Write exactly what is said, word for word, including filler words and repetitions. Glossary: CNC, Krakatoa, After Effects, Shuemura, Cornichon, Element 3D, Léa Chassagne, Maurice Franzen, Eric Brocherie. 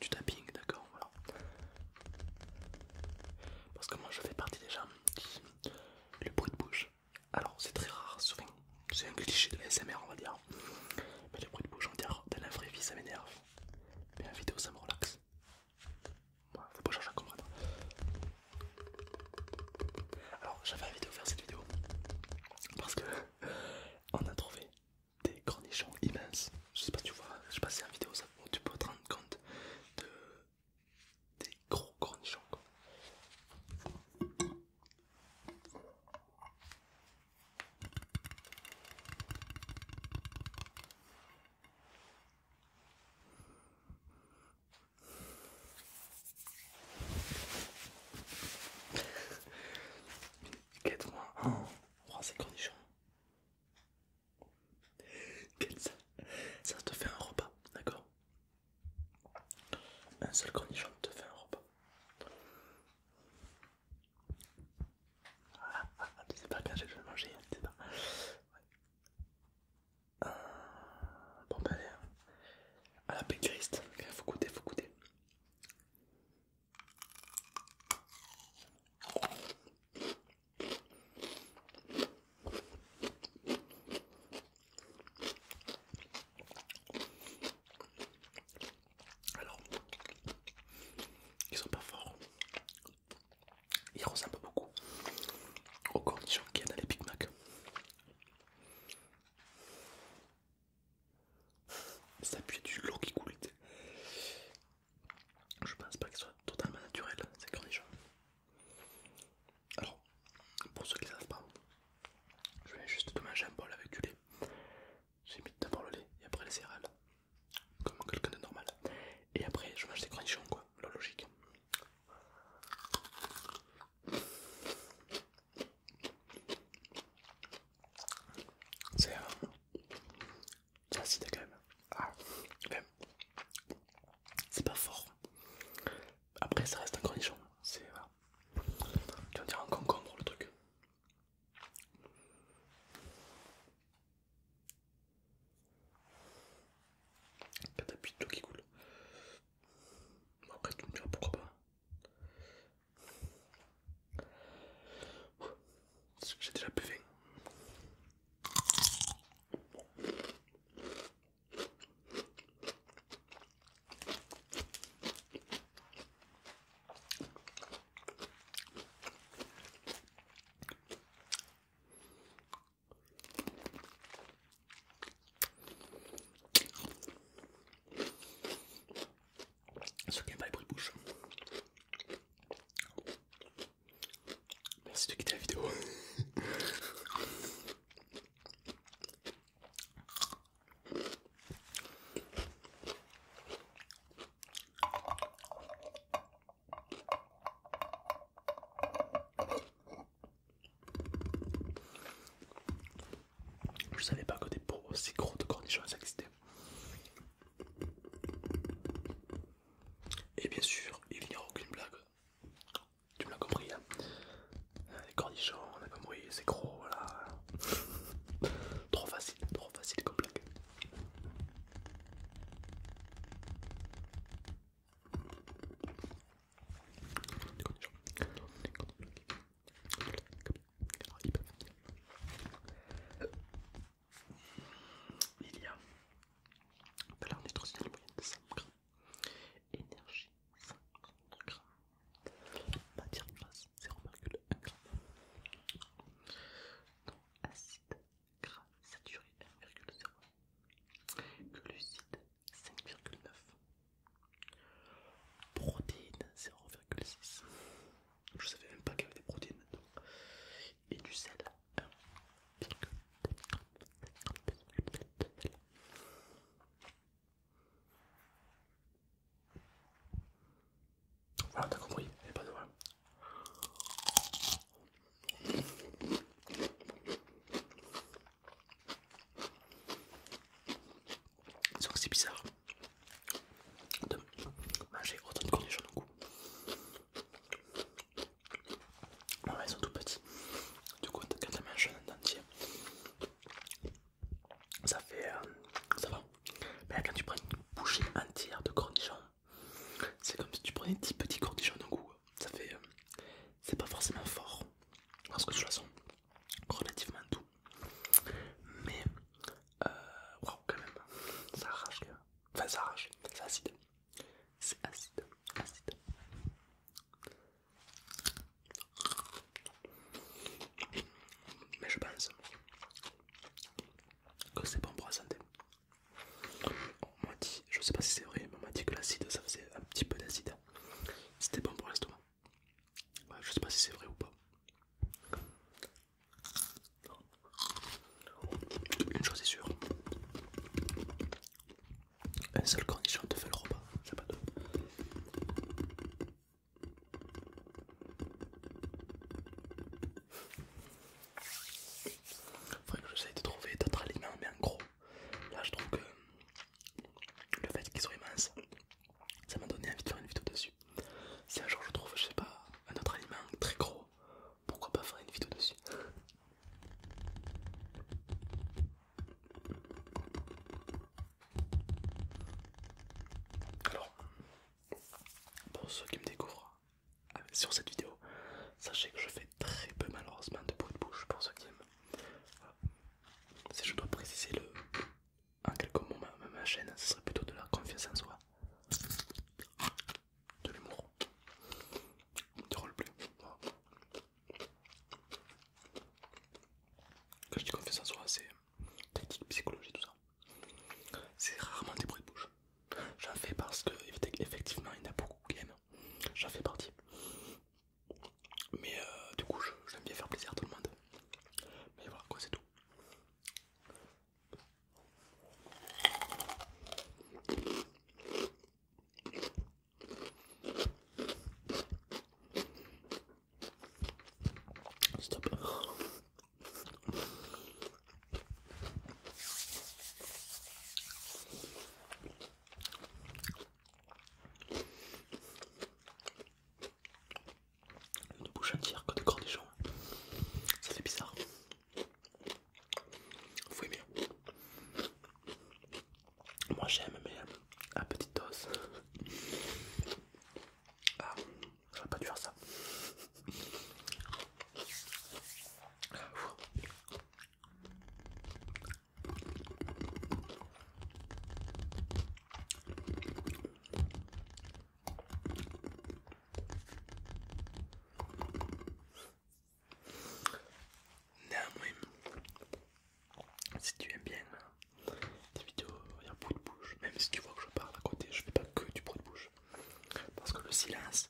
Du tapping, d'accord, voilà. Parce que moi je fais partie des gens qui... Le bruit de bouche. Alors c'est très rare, souvent. C'est un cliché de l'A S M R on va dire. Mais le bruit de bouche, on dirait dans la vraie vie ça m'énerve. Mais la vidéo ça me relaxe. Ouais, faut pas chercher à comprendre. Alors j'avais envie de faire cette vidéo. Parce que... On a trouvé des cornichons immenses. Je sais pas si tu vois, je sais pas si c'est une vidéo ça. Tu peux te rendre compte de... Des gros cornichons quoi. Quête-moi, oh, oh ces cornichons. Ça, ça te fait un repas, d'accord? Un seul cornichon te fait un repas. Ah, ah, tu sais pas quand je vais le manger, tu sais pas. Ouais. Euh, bon ben allez, à la pécuriste, faut goûter, faut goûter. Ça pue du lot qui coule. Je pense pas qu'il soit totalement naturel, ces cornichons. Alors, pour ceux qui ne savent pas, je vais juste te manger un bol avec du lait. J'ai mis d'abord le lait et après les céréales, comme quelqu'un de normal. Et après, je mange des cornichons, quoi, la logique. C'est euh, acide quand même. C'est pas fort. Après ça reste un cornichon. C'est... Euh, tu vas dire un concombre le truc. Pas d'appui de l'eau qui coule. Après tu me diras pourquoi pas. J'ai déjà pu faire. Ceux qui n'aiment pas les bruits de bouche. Merci de quitter la vidéo. Je savais pas que des pots aussi gros de cornichons ça existait. Bien sûr, il n'y a aucune blague. Tu me l'as compris, hein. Les cornichons, on a compris, c'est gros, voilà. Trop facile, trop facile comme blague. Il y a... Là, on est trop stylé. Ah, t'as compris, il n'y a pas de problème. Sauf que c'est bizarre de manger autant de cornichons d'un coup. Ah ouais, ils sont tout petits. Du coup, quand t'as mangé un entier, ça fait... Euh, ça va. Mais là, quand tu prends une bouchée entière de cornichons, ça s'arrache. C'est acide. C'est acide. Acide. Mais je pense que c'est bon pour la santé. On m'a dit, je sais pas si c'est vrai, mais on m'a dit que l'acide, ça faisait un petit peu d'acide. C'était bon pour l'estomac. Ouais, je sais pas si c'est vrai ou pas. Une chose est sûre, un seul cornichon te fait le repas, c'est pas deux. Faudrait que j'essaye de trouver d'autres aliments, mais en gros, là je trouve que le fait qu'ils soient immenses, ça m'a donné envie de faire une vidéo dessus. Si un jour je trouve, je sais pas, un autre aliment très gros, pourquoi pas faire une vidéo dessus. Ceux qui me découvrent sur cette vidéo, sachez que je fais très peu malheureusement de bruit de bouche pour ceux qui aiment. Voilà. Si je dois préciser le, en quelques mots ma, ma chaîne, ce serait plutôt de la confiance en soi, de l'humour, du roleplay. Voilà. Quand je dis confiance en soi, c'est technique, psychologie, tout ça. C'est rarement des bruits de bouche. J'en fais parce que effectivement il y en a beaucoup. J'en fais partie. Mais euh, du coup, j'aime bien faire plaisir à tout le monde. Mais voilà, quoi, c'est tout. Stop. J'aime, mais à petite dose. Ah, j'aurais pas dû faire ça. Néanmoins, si tu aimes bien, si tu vois que je parle à côté, je fais pas que du bruit de bouche. Parce que le silence,